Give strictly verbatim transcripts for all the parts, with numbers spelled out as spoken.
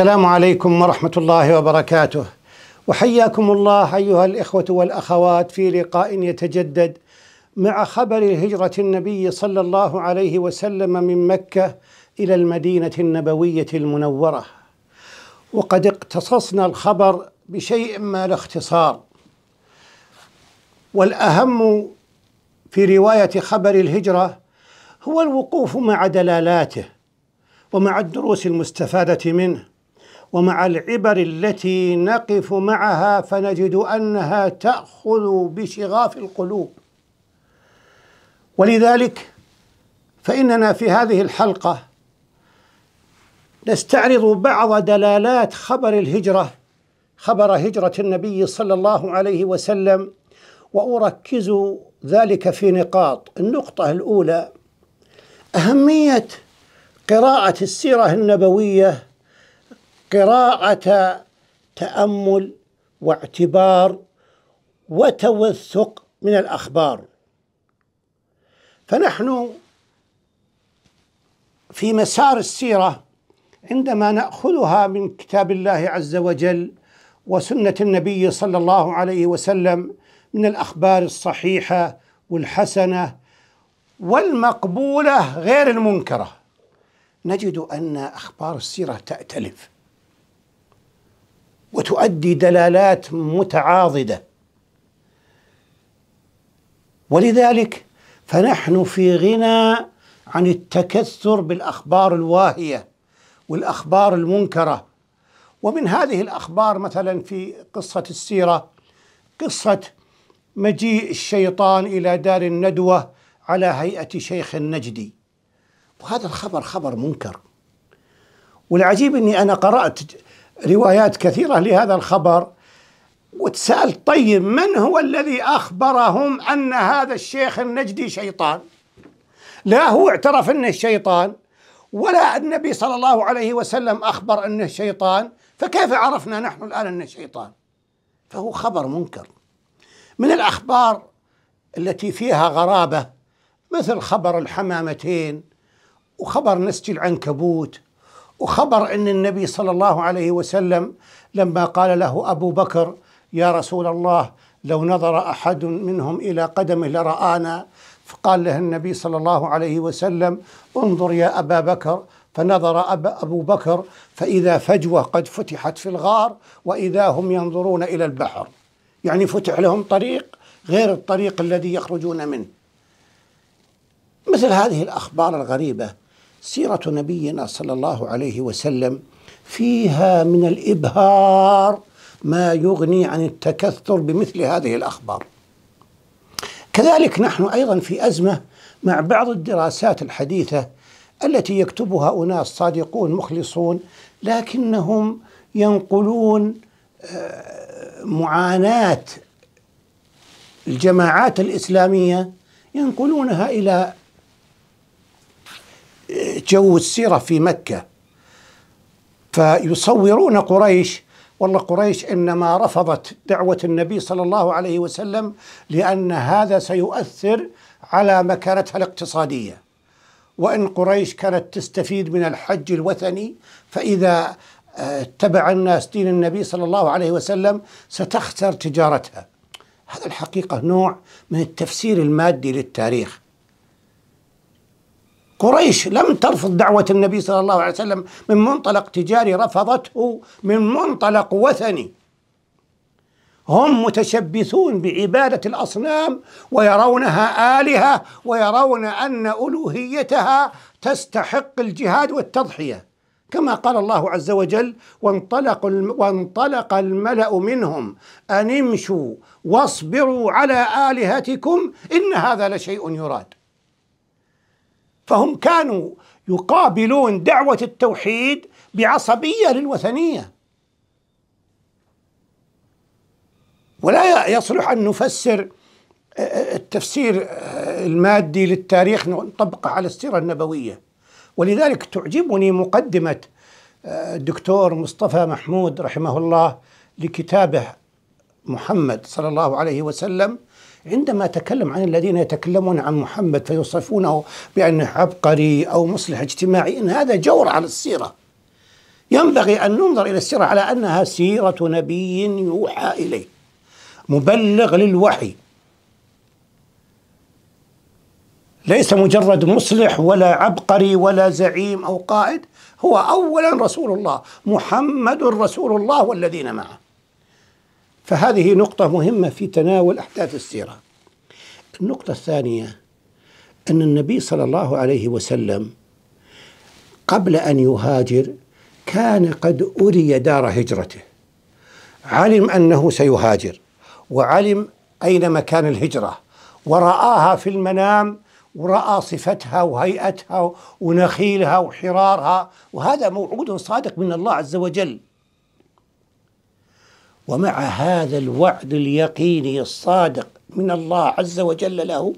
السلام عليكم ورحمة الله وبركاته، وحياكم الله أيها الإخوة والأخوات في لقاء يتجدد مع خبر هجرة النبي صلى الله عليه وسلم من مكة إلى المدينة النبوية المنورة. وقد اقتصصنا الخبر بشيء ما الاختصار، والأهم في رواية خبر الهجرة هو الوقوف مع دلالاته ومع الدروس المستفادة منه ومع العبر التي نقف معها فنجد أنها تأخذ بشغاف القلوب. ولذلك فإننا في هذه الحلقة نستعرض بعض دلالات خبر الهجرة خبر هجرة النبي صلى الله عليه وسلم، وأركز ذلك في نقاط. النقطة الأولى: أهمية قراءة السيرة النبوية قراءة تأمل واعتبار وتوثق من الأخبار. فنحن في مسار السيرة عندما نأخذها من كتاب الله عز وجل وسنة النبي صلى الله عليه وسلم من الأخبار الصحيحة والحسنة والمقبولة غير المنكرة، نجد أن أخبار السيرة تأتلف وتؤدي دلالات متعاضدة. ولذلك فنحن في غنى عن التكثر بالأخبار الواهية والأخبار المنكرة. ومن هذه الأخبار مثلا في قصة السيرة قصة مجيء الشيطان إلى دار الندوة على هيئة شيخ النجدي، وهذا الخبر خبر منكر. والعجيب أني أنا قرأت روايات كثيرة لهذا الخبر وتسألت: طيب من هو الذي أخبرهم أن هذا الشيخ النجدي شيطان؟ لا هو اعترف أنه شيطان، ولا النبي صلى الله عليه وسلم أخبر أنه شيطان، فكيف عرفنا نحن الآن أنه شيطان؟ فهو خبر منكر. من الأخبار التي فيها غرابة مثل خبر الحمامتين، وخبر نسج العنكبوت، وخبر أن النبي صلى الله عليه وسلم لما قال له أبو بكر: يا رسول الله، لو نظر أحد منهم إلى قدمه لرآنا، فقال له النبي صلى الله عليه وسلم: انظر يا أبا بكر، فنظر أبو بكر فإذا فجوة قد فتحت في الغار وإذا هم ينظرون إلى البحر. يعني فتح لهم طريق غير الطريق الذي يخرجون منه. مثل هذه الأخبار الغريبة سيرة نبينا صلى الله عليه وسلم فيها من الإبهار ما يغني عن التكثر بمثل هذه الأخبار. كذلك نحن أيضا في أزمة مع بعض الدراسات الحديثة التي يكتبها أناس صادقون مخلصون، لكنهم ينقلون معاناة الجماعات الإسلامية ينقلونها إلى جو السيرة في مكة، فيصورون قريش. والله قريش إنما رفضت دعوة النبي صلى الله عليه وسلم لأن هذا سيؤثر على مكانتها الاقتصادية، وإن قريش كانت تستفيد من الحج الوثني فإذا اتبع الناس دين النبي صلى الله عليه وسلم ستخسر تجارتها. هذا الحقيقة نوع من التفسير المادي للتاريخ. قريش لم ترفض دعوة النبي صلى الله عليه وسلم من منطلق تجاري، رفضته من منطلق وثني. هم متشبثون بعبادة الأصنام ويرونها آلهة، ويرون أن ألوهيتها تستحق الجهاد والتضحية، كما قال الله عز وجل: وانطلق وانطلق الملأ منهم أن امشوا واصبروا على آلهتكم إن هذا لشيء يراد. فهم كانوا يقابلون دعوة التوحيد بعصبية للوثنية، ولا يصلح أن نفسر التفسير المادي للتاريخ نطبقه على السيرة النبوية. ولذلك تعجبني مقدمة الدكتور مصطفى محمود رحمه الله لكتابه محمد صلى الله عليه وسلم، عندما تكلم عن الذين يتكلمون عن محمد فيوصفونه بأنه عبقري أو مصلح اجتماعي، إن هذا جور على السيرة. ينبغي أن ننظر إلى السيرة على أنها سيرة نبي يوحى إليه مبلغ للوحي، ليس مجرد مصلح ولا عبقري ولا زعيم أو قائد، هو أولا رسول الله، محمد رسول الله والذين معه. فهذه نقطة مهمة في تناول أحداث السيرة. النقطة الثانية أن النبي صلى الله عليه وسلم قبل أن يهاجر كان قد أري دار هجرته، علم أنه سيهاجر وعلم أين مكان الهجرة، ورآها في المنام ورأى صفتها وهيئتها ونخيلها وحرارها، وهذا موعود صادق من الله عز وجل. ومع هذا الوعد اليقيني الصادق من الله عز وجل له،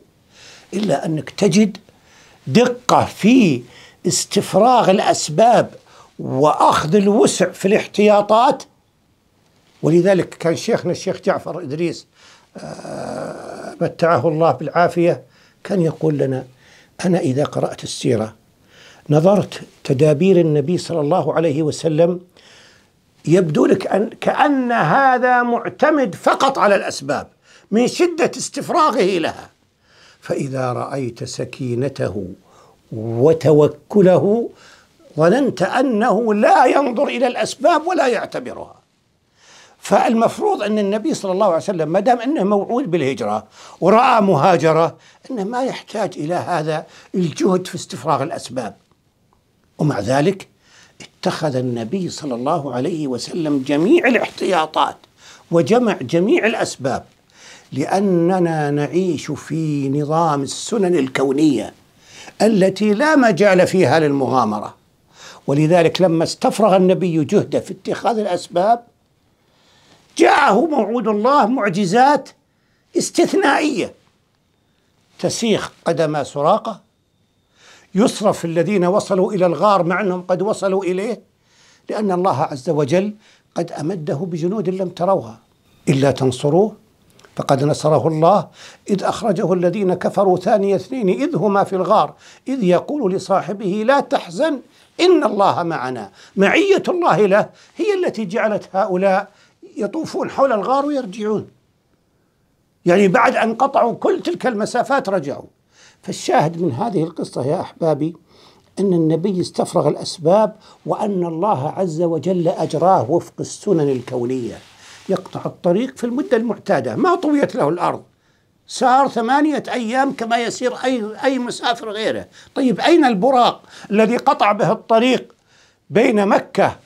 إلا أنك تجد دقة في استفراغ الأسباب وأخذ الوسع في الاحتياطات. ولذلك كان شيخنا الشيخ جعفر إدريس متعه الله بالعافية كان يقول لنا: أنا إذا قرأت السيرة نظرت تدابير النبي صلى الله عليه وسلم يبدو لك أن كأن هذا معتمد فقط على الأسباب من شدة استفراغه لها، فإذا رأيت سكينته وتوكله ظننت أنه لا ينظر إلى الأسباب ولا يعتبرها. فالمفروض أن النبي صلى الله عليه وسلم ما دام أنه موعود بالهجرة ورأى مهاجرة أنه ما يحتاج إلى هذا الجهد في استفراغ الأسباب، ومع ذلك اتخذ النبي صلى الله عليه وسلم جميع الاحتياطات وجمع جميع الأسباب، لأننا نعيش في نظام السنن الكونية التي لا مجال فيها للمغامرة. ولذلك لما استفرغ النبي جهده في اتخاذ الأسباب جاءه موعود الله معجزات استثنائية، تسيخ قدم سراقة، يصرف الذين وصلوا إلى الغار مع أنهم قد وصلوا إليه، لأن الله عز وجل قد أمده بجنود لم تروها. إلا تنصروه فقد نصره الله إذ أخرجه الذين كفروا ثاني اثنين إذ هما في الغار إذ يقول لصاحبه لا تحزن إن الله معنا. معية الله له هي التي جعلت هؤلاء يطوفون حول الغار ويرجعون، يعني بعد أن قطعوا كل تلك المسافات رجعوا. فالشاهد من هذه القصة يا أحبابي أن النبي استفرغ الأسباب، وأن الله عز وجل أجراه وفق السنن الكونية، يقطع الطريق في المدة المعتادة، ما طويت له الأرض، سار ثمانية أيام كما يسير أي, أي مسافر غيره. طيب أين البراق الذي قطع به الطريق بين مكة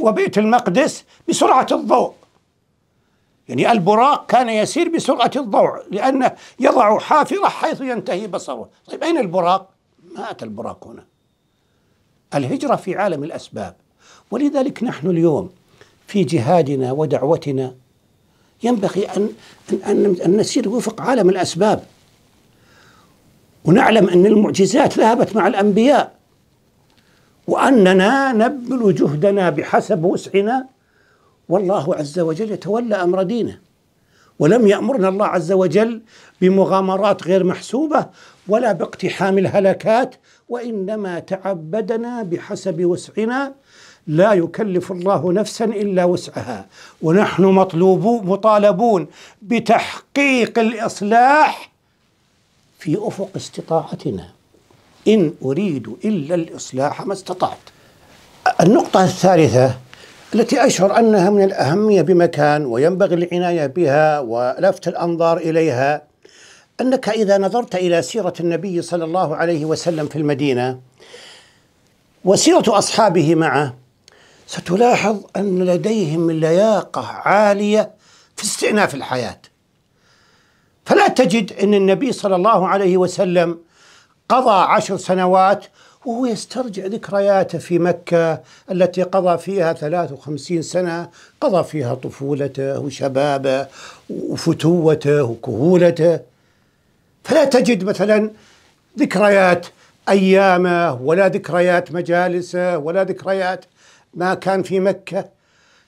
وبيت المقدس بسرعة الضوء؟ يعني البراق كان يسير بسرعة الضوء لأنه يضع حافرة حيث ينتهي بصره. طيب أين البراق؟ ما أتى البراق هنا. الهجرة في عالم الأسباب. ولذلك نحن اليوم في جهادنا ودعوتنا ينبغي أن, أن, أن نسير وفق عالم الأسباب، ونعلم أن المعجزات ذهبت مع الأنبياء، وأننا نبذل جهدنا بحسب وسعنا، والله عز وجل يتولى أمر دينه. ولم يأمرنا الله عز وجل بمغامرات غير محسوبة ولا باقتحام الهلكات، وإنما تعبدنا بحسب وسعنا، لا يكلف الله نفسا إلا وسعها، ونحن مطلوبون مطالبون بتحقيق الإصلاح في أفق استطاعتنا، إن أريد إلا الإصلاح ما استطعت. النقطة الثالثة التي أشعر أنها من الأهمية بمكان وينبغي العناية بها ولفت الأنظار إليها، أنك إذا نظرت إلى سيرة النبي صلى الله عليه وسلم في المدينة وسيرة أصحابه معه، ستلاحظ أن لديهم لياقة عالية في استئناف الحياة. فلا تجد أن النبي صلى الله عليه وسلم قضى عشر سنوات وهو يسترجع ذكرياته في مكة التي قضى فيها ثلاث وخمسين سنة، قضى فيها طفولته وشبابه وفتوته وكهولته. فلا تجد مثلا ذكريات أيامه ولا ذكريات مجالسه ولا ذكريات ما كان في مكة.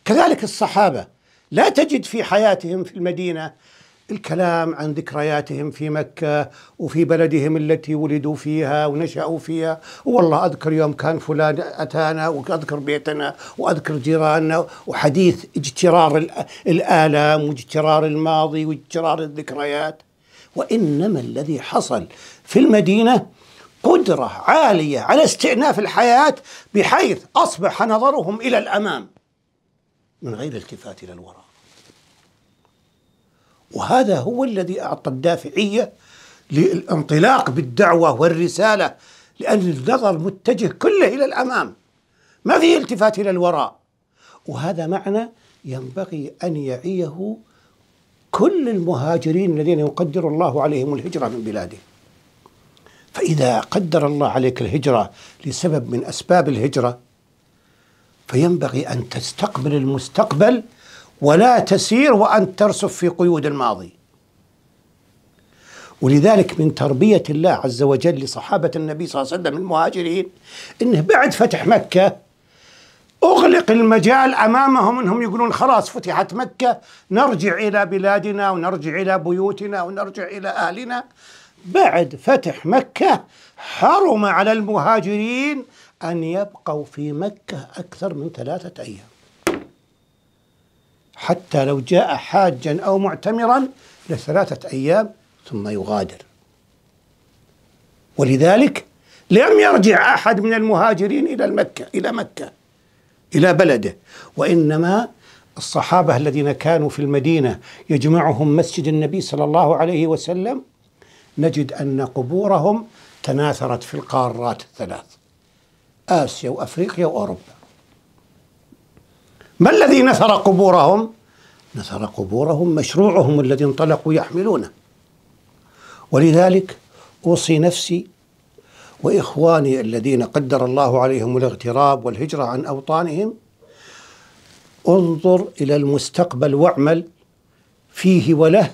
كذلك الصحابة لا تجد في حياتهم في المدينة الكلام عن ذكرياتهم في مكة وفي بلدهم التي ولدوا فيها ونشأوا فيها. والله أذكر يوم كان فلان أتانا، وأذكر بيتنا، وأذكر جيراننا، وحديث اجترار الآلام واجترار الماضي واجترار الذكريات. وإنما الذي حصل في المدينة قدرة عالية على استئناف الحياة، بحيث أصبح نظرهم إلى الأمام من غير التفات إلى الوراء. وهذا هو الذي أعطى الدافعية للانطلاق بالدعوة والرسالة، لأن النظر متجه كله إلى الأمام، ما فيه التفات إلى الوراء. وهذا معنى ينبغي أن يعيه كل المهاجرين الذين يقدر الله عليهم الهجرة من بلاده. فإذا قدر الله عليك الهجرة لسبب من أسباب الهجرة، فينبغي أن تستقبل المستقبل ولا تسير وأن ترسف في قيود الماضي. ولذلك من تربية الله عز وجل لصحابة النبي صلى الله عليه وسلم المهاجرين إنه بعد فتح مكة أغلق المجال أمامهم، إنهم يقولون خلاص فتحت مكة، نرجع إلى بلادنا ونرجع إلى بيوتنا ونرجع إلى أهلنا. بعد فتح مكة حرم على المهاجرين أن يبقوا في مكة أكثر من ثلاثة أيام، حتى لو جاء حاجا أو معتمرا لثلاثة أيام ثم يغادر. ولذلك لم يرجع أحد من المهاجرين إلى مكة إلى مكة إلى بلده، وإنما الصحابة الذين كانوا في المدينة يجمعهم مسجد النبي صلى الله عليه وسلم، نجد أن قبورهم تناثرت في القارات الثلاث، آسيا وأفريقيا وأوروبا. ما الذي نثر قبورهم؟ نثر قبورهم مشروعهم الذي انطلقوا يحملونه. ولذلك أوصي نفسي وإخواني الذين قدر الله عليهم الاغتراب والهجرة عن أوطانهم، انظر إلى المستقبل واعمل فيه وله،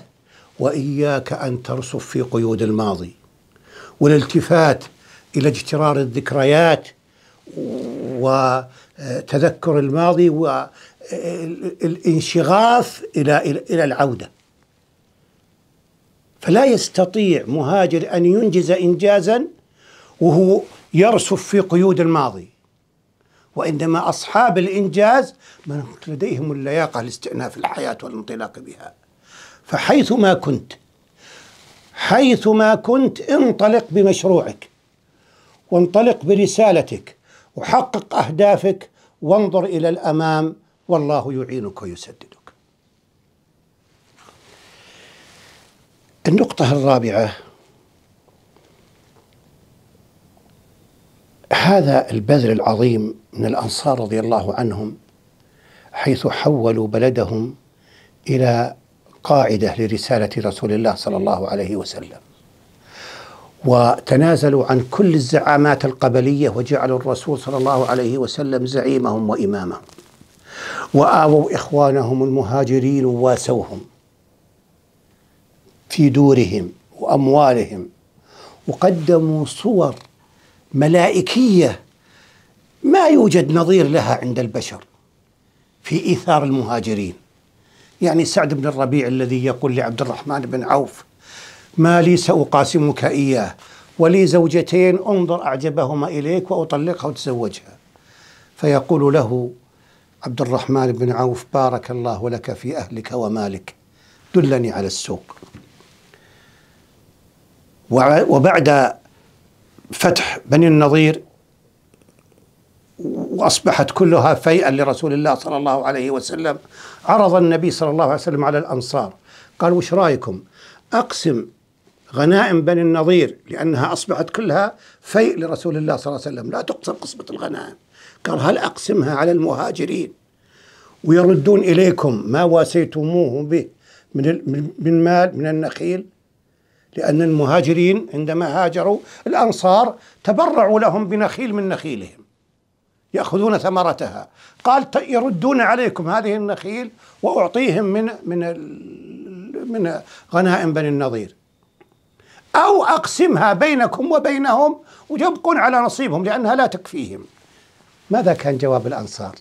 وإياك أن ترسف في قيود الماضي والالتفات إلى اجترار الذكريات وتذكر الماضي والانشغاف إلى العودة. فلا يستطيع مهاجر أن ينجز إنجازا وهو يرسف في قيود الماضي، وإنما أصحاب الإنجاز من لديهم اللياقة لاستئناف الحياة والانطلاق بها. فحيثما كنت حيثما كنت انطلق بمشروعك، وانطلق برسالتك، وحقق أهدافك، وانظر إلى الأمام، والله يعينك ويسددك. النقطة الرابعة، هذا البذل العظيم من الأنصار رضي الله عنهم، حيث حولوا بلدهم إلى قاعدة لرسالة رسول الله صلى الله عليه وسلم، وتنازلوا عن كل الزعامات القبلية وجعلوا الرسول صلى الله عليه وسلم زعيمهم وإمامهم، وآووا إخوانهم المهاجرين وواسوهم في دورهم وأموالهم، وقدموا صور ملائكية ما يوجد نظير لها عند البشر في إيثار المهاجرين. يعني سعد بن الربيع الذي يقول لعبد الرحمن بن عوف: ما لي سأقاسمك إياه، ولي زوجتين، انظر أعجبهما إليك وأطلقها وتزوجها. فيقول له عبد الرحمن بن عوف: بارك الله لك في أهلك ومالك، دلني على السوق. وبعد فتح بني النضير وأصبحت كلها فيئا لرسول الله صلى الله عليه وسلم، عرض النبي صلى الله عليه وسلم على الأنصار قال: وش رأيكم أقسم غنائم بني النضير، لأنها أصبحت كلها فيء لرسول الله صلى الله عليه وسلم، لا تقسم قسمة الغنائم. قال: هل أقسمها على المهاجرين ويردون إليكم ما واسيتموه به من من مال من النخيل؟ لأن المهاجرين عندما هاجروا الأنصار تبرعوا لهم بنخيل من نخيلهم يأخذون ثمرتها. قال: يردون عليكم هذه النخيل وأعطيهم من من من غنائم بني النضير، أو أقسمها بينكم وبينهم ويبقون على نصيبهم لأنها لا تكفيهم. ماذا كان جواب الأنصار؟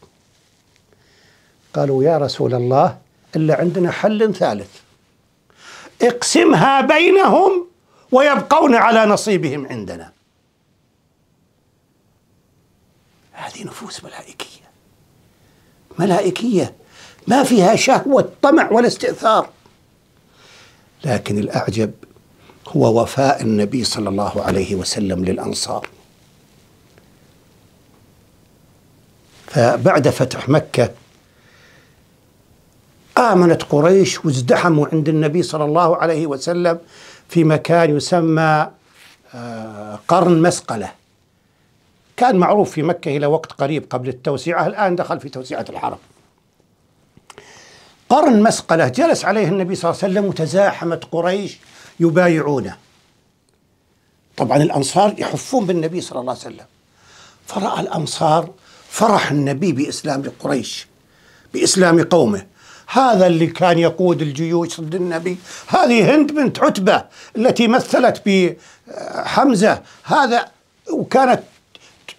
قالوا: يا رسول الله، إلا عندنا حل ثالث، اقسمها بينهم ويبقون على نصيبهم عندنا. هذه نفوس ملائكية ملائكية ما فيها شهوة طمع ولا استئثار. لكن الأعجب هو وفاء النبي صلى الله عليه وسلم للأنصار. فبعد فتح مكة آمنت قريش وازدحموا عند النبي صلى الله عليه وسلم في مكان يسمى قرن مسقلة. كان معروف في مكة إلى وقت قريب قبل التوسعة، الآن دخل في توسعة الحرم. قرن مسقلة جلس عليه النبي صلى الله عليه وسلم وتزاحمت قريش يبايعونه. طبعا الأنصار يحفون بالنبي صلى الله عليه وسلم، فرأى الأنصار فرح النبي بإسلام قريش بإسلام قومه. هذا اللي كان يقود الجيوش ضد النبي، هذه هند بنت عتبة التي مثلت بحمزة، هذا وكانت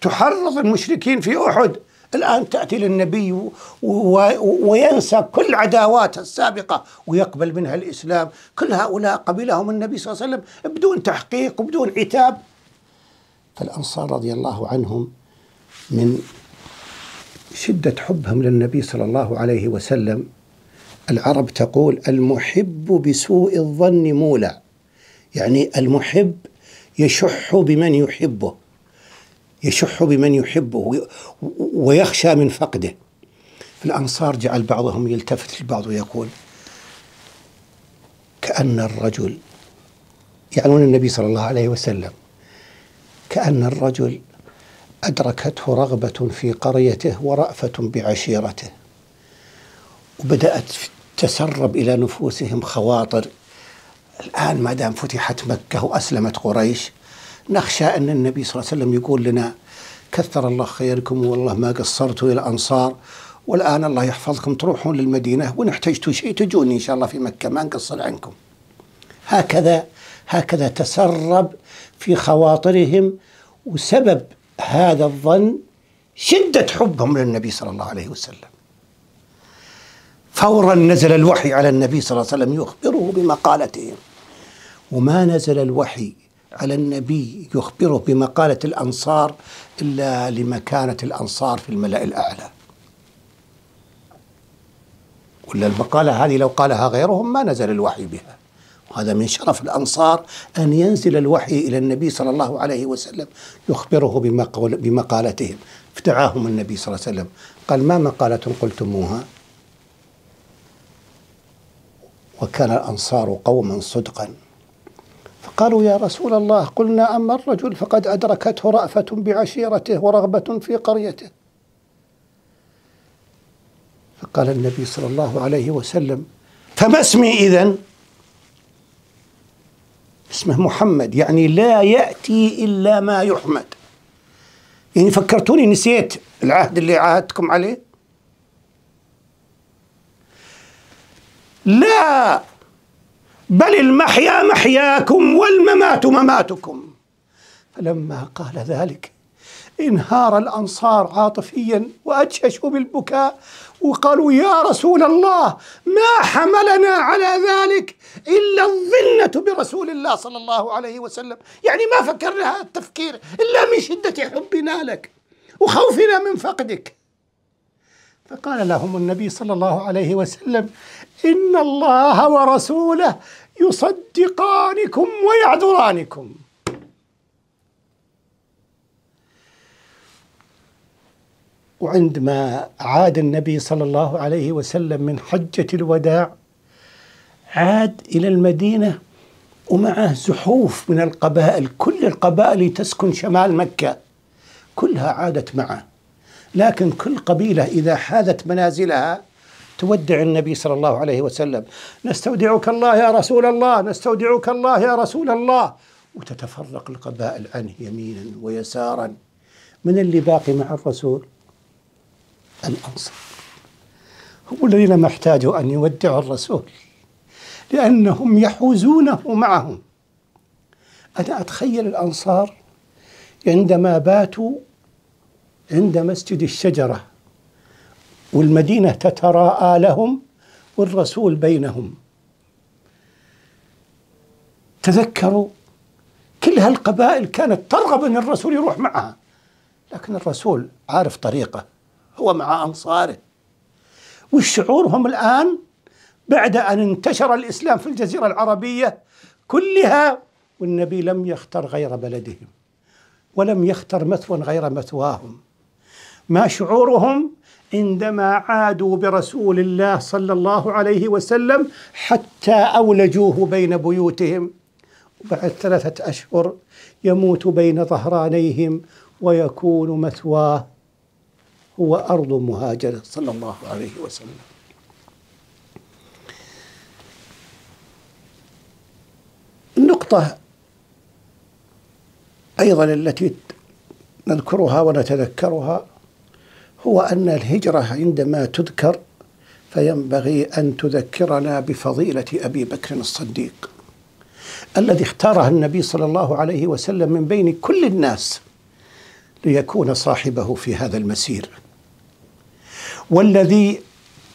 تحرض المشركين في أحد، الآن تأتي للنبي وينسى كل عداواته السابقة ويقبل منها الإسلام. كل هؤلاء قبلهم النبي صلى الله عليه وسلم بدون تحقيق وبدون عتاب. فالأنصار رضي الله عنهم من شدة حبهم للنبي صلى الله عليه وسلم، العرب تقول المحب بسوء الظن مولع، يعني المحب يشح بمن يحبه يشح بمن يحبه ويخشى من فقده. الأنصار جعل بعضهم يلتفت للبعض ويقول كأن الرجل، يعنون النبي صلى الله عليه وسلم، كأن الرجل أدركته رغبة في قريته ورأفة بعشيرته، وبدأت تسرب إلى نفوسهم خواطر. الآن ما دام فتحت مكة وأسلمت قريش نخشى أن النبي صلى الله عليه وسلم يقول لنا كثر الله خيركم والله ما قصرتوا يا الأنصار، والآن الله يحفظكم تروحون للمدينة وإن احتجتوا شيء تجوني إن شاء الله في مكة ما نقصر عنكم. هكذا هكذا تسرب في خواطرهم، وسبب هذا الظن شدة حبهم للنبي صلى الله عليه وسلم. فورا نزل الوحي على النبي صلى الله عليه وسلم يخبره بمقالتهم، وما نزل الوحي على النبي يخبره بمقالة الأنصار إلا لمكانة الأنصار في الملأ الأعلى. ولا المقالة هذه لو قالها غيرهم ما نزل الوحي بها. وهذا من شرف الأنصار أن ينزل الوحي إلى النبي صلى الله عليه وسلم يخبره بمقالتهم. فدعاهم النبي صلى الله عليه وسلم قال ما مقالة قلتموها؟ وكان الأنصار قوما صدقا، فقالوا يا رسول الله قلنا أما الرجل فقد أدركته رأفة بعشيرته ورغبة في قريته. فقال النبي صلى الله عليه وسلم فما اسمي إذن؟ اسمه محمد، يعني لا يأتي إلا ما يحمد. يعني فكرتوني نسيت العهد اللي عاهدتكم عليه؟ لا، بل المحيا محياكم والممات مماتكم. فلما قال ذلك انهار الأنصار عاطفيا وأجششوا بالبكاء وقالوا يا رسول الله ما حملنا على ذلك إلا الظنة برسول الله صلى الله عليه وسلم، يعني ما فكرنا هذا التفكير إلا من شدة حبنا لك وخوفنا من فقدك. فقال لهم النبي صلى الله عليه وسلم إن الله ورسوله يصدقانكم ويعذرانكم. وعندما عاد النبي صلى الله عليه وسلم من حجة الوداع عاد إلى المدينة ومعه زحوف من القبائل، كل القبائل تسكن شمال مكة كلها عادت معه، لكن كل قبيلة إذا حاذت منازلها تودع النبي صلى الله عليه وسلم، نستودعك الله يا رسول الله نستودعك الله يا رسول الله، وتتفرق القبائل عنه يمينا ويسارا. من اللي باقي مع الرسول؟ الأنصار، هم الذين ما احتاجوا أن يودعوا الرسول لأنهم يحوزونه معهم. أنا أتخيل الأنصار عندما باتوا عند مسجد الشجرة والمدينة تتراءى لهم والرسول بينهم، تذكروا كل هالقبائل كانت ترغب أن الرسول يروح معها، لكن الرسول عارف طريقه، هو مع أنصاره. والشعورهم الآن بعد أن انتشر الإسلام في الجزيرة العربية كلها، والنبي لم يختر غير بلدهم ولم يختر مثوى غير مثواهم. ما شعورهم عندما عادوا برسول الله صلى الله عليه وسلم حتى أولجوه بين بيوتهم، وبعد ثلاثة أشهر يموت بين ظهرانيهم ويكون مثواه هو أرض مهاجره صلى الله عليه وسلم. النقطة أيضا التي نذكرها ونتذكرها هو أن الهجرة عندما تذكر فينبغي أن تذكرنا بفضيلة أبي بكر الصديق الذي اختاره النبي صلى الله عليه وسلم من بين كل الناس ليكون صاحبه في هذا المسير، والذي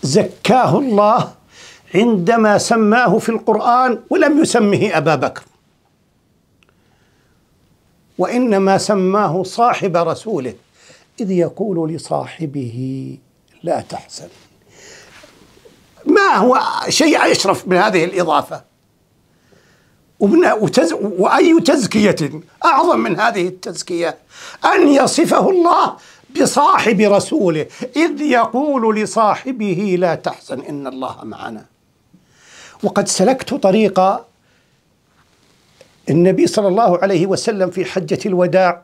زكاه الله عندما سماه في القرآن ولم يسمه أبا بكر، وإنما سماه صاحب رسوله، إذ يقول لصاحبه لا تحزن. ما هو شيء أشرف من هذه الإضافة؟ وأي تزكية أعظم من هذه التزكية؟ أن يصفه الله بصاحب رسوله، إذ يقول لصاحبه لا تحزن إن الله معنا. وقد سلكت طريق النبي صلى الله عليه وسلم في حجة الوداع،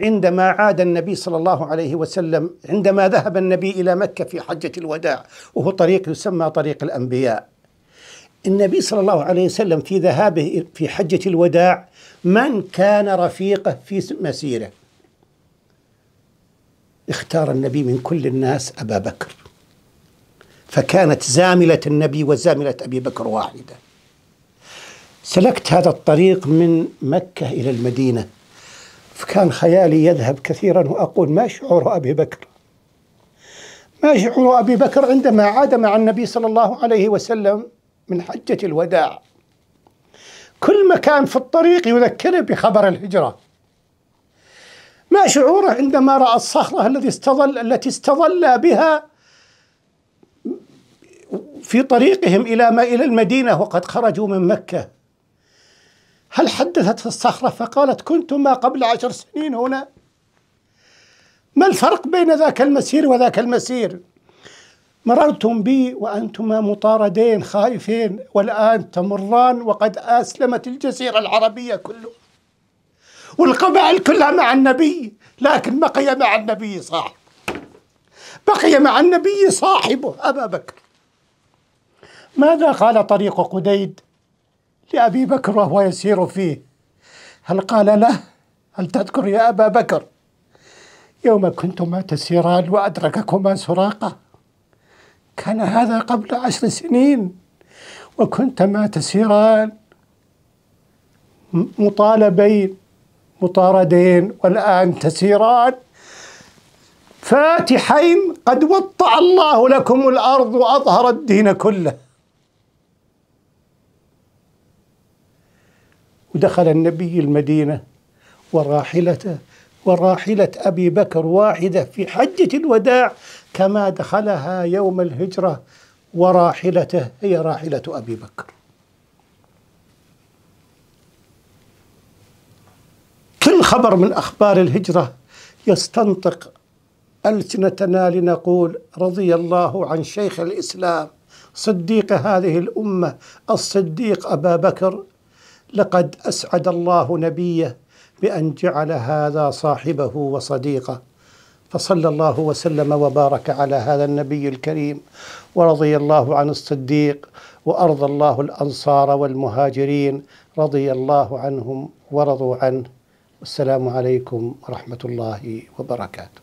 عندما عاد النبي صلى الله عليه وسلم، عندما ذهب النبي إلى مكة في حجة الوداع، وهو طريق يسمى طريق الأنبياء. النبي صلى الله عليه وسلم في ذهابه في حجة الوداع من كان رفيقه في مسيره؟ اختار النبي من كل الناس أبا بكر، فكانت زاملة النبي وزاملة أبي بكر واحدة. سلكت هذا الطريق من مكة إلى المدينة، فكان خيالي يذهب كثيرا وأقول ما شعور أبي بكر، ما شعور أبي بكر عندما عاد مع النبي صلى الله عليه وسلم من حجة الوداع. كل مكان في الطريق يذكره بخبر الهجرة. ما شعوره عندما رأى الصخرة التي استظل التي استظل بها في طريقهم إلى ما إلى المدينة وقد خرجوا من مكة؟ هل حدثت الصخرة فقالت كنتم ما قبل عشر سنين هنا؟ ما الفرق بين ذاك المسير وذاك المسير؟ مررتم بي وأنتما مطاردين خائفين، والآن تمران وقد أسلمت الجزيرة العربية كله والقبائل كلها مع النبي، لكن بقي مع النبي صاحب بقي مع النبي صاحبه أبا بكر. ماذا قال طريق قديد لأبي بكر وهو يسير فيه؟ هل قال له هل تذكر يا أبا بكر يوم كنتما تسيران وأدرككما سراقة؟ كان هذا قبل عشر سنين وكنتما تسيران مطالبين مطاردين، والآن تسيران فاتحين قد وطأ الله لكم الأرض وأظهر الدين كله. ودخل النبي المدينة وراحلته وراحلة أبي بكر واحدة في حجة الوداع كما دخلها يوم الهجرة، وراحلته هي راحلة أبي بكر. كل خبر من أخبار الهجرة يستنطق ألسنتنا لنقول رضي الله عن شيخ الإسلام صديق هذه الأمة الصديق أبا بكر، لقد أسعد الله نبيه بأن جعل هذا صاحبه وصديقه. فصلى الله وسلم وبارك على هذا النبي الكريم، ورضي الله عن الصديق، وأرضى الله الأنصار والمهاجرين رضي الله عنهم ورضوا عنه. والسلام عليكم ورحمة الله وبركاته.